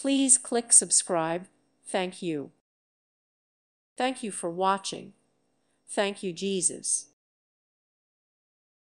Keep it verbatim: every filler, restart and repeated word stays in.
Please click subscribe. Thank you. Thank you for watching. Thank you, Jesus.